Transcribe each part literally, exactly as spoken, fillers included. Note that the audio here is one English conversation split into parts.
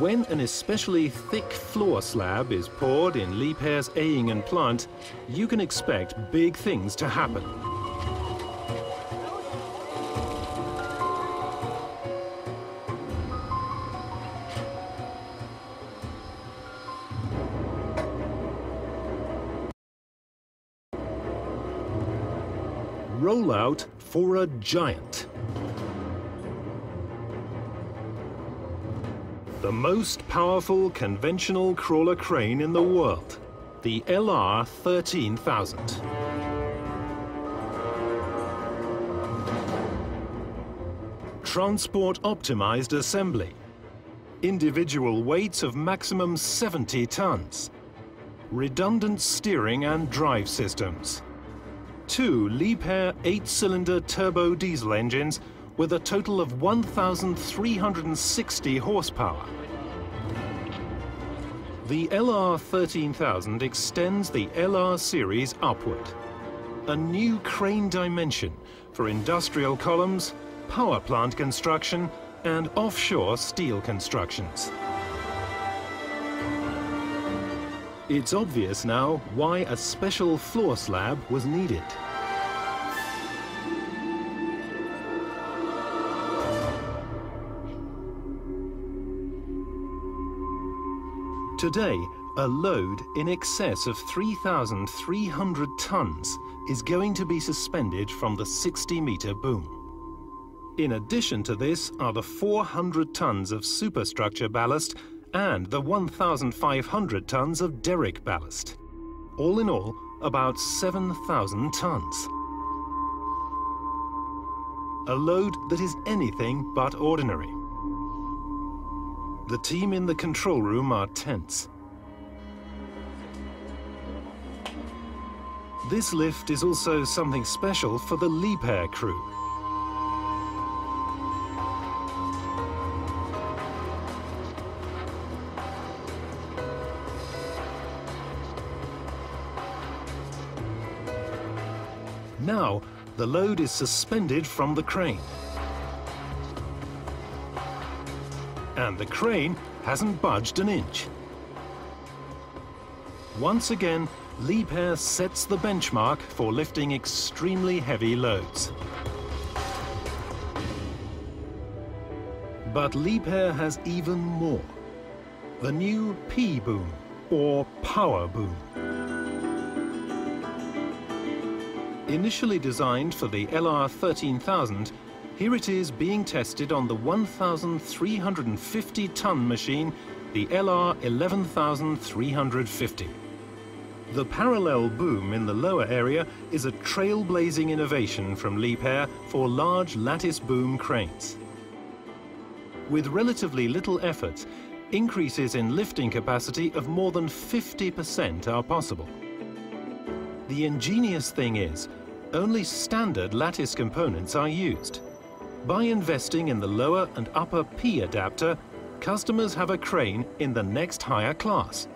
When an especially thick floor slab is poured in Liebherr's Ehingen plant, you can expect big things to happen. Roll out for a giant. The most powerful conventional crawler crane in the world, the L R thirteen thousand. Transport optimized assembly. Individual weights of maximum seventy tons. Redundant steering and drive systems. Two Liebherr eight-cylinder turbo diesel engines with a total of one thousand three hundred sixty horsepower. The L R thirteen thousand extends the L R series upward. A new crane dimension for industrial columns, power plant construction and offshore steel constructions. It's obvious now why a special floor slab was needed. Today, a load in excess of three thousand three hundred tons is going to be suspended from the sixty meter boom. In addition to this are the four hundred tons of superstructure ballast and the one thousand five hundred tons of derrick ballast. All in all, about seven thousand tons. A load that is anything but ordinary. The team in the control room are tense. This lift is also something special for the Liebherr crew. Now, the load is suspended from the crane. And the crane hasn't budged an inch. Once again, Liebherr sets the benchmark for lifting extremely heavy loads. But Liebherr has even more. The new P boom, or Power Boom. Initially designed for the L R thirteen thousand, here it is being tested on the one thousand three hundred fifty ton machine, the L R eleven thousand three hundred fifty. The parallel boom in the lower area is a trailblazing innovation from Liebherr for large lattice boom cranes. With relatively little effort, increases in lifting capacity of more than fifty percent are possible. The ingenious thing is, only standard lattice components are used. By investing in the lower and upper P adapter, customers have a crane in the next higher class.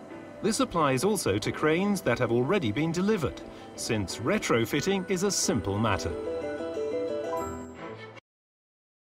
This applies also to cranes that have already been delivered, since retrofitting is a simple matter.